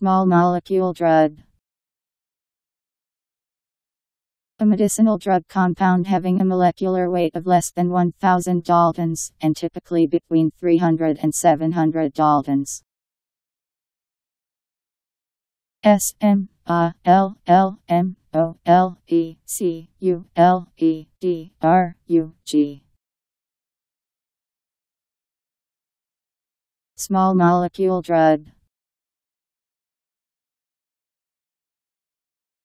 Small molecule drug. A medicinal drug compound having a molecular weight of less than 1,000 daltons, and typically between 300 and 700 daltons. SMALLMOLECULEDRUG. Small molecule drug.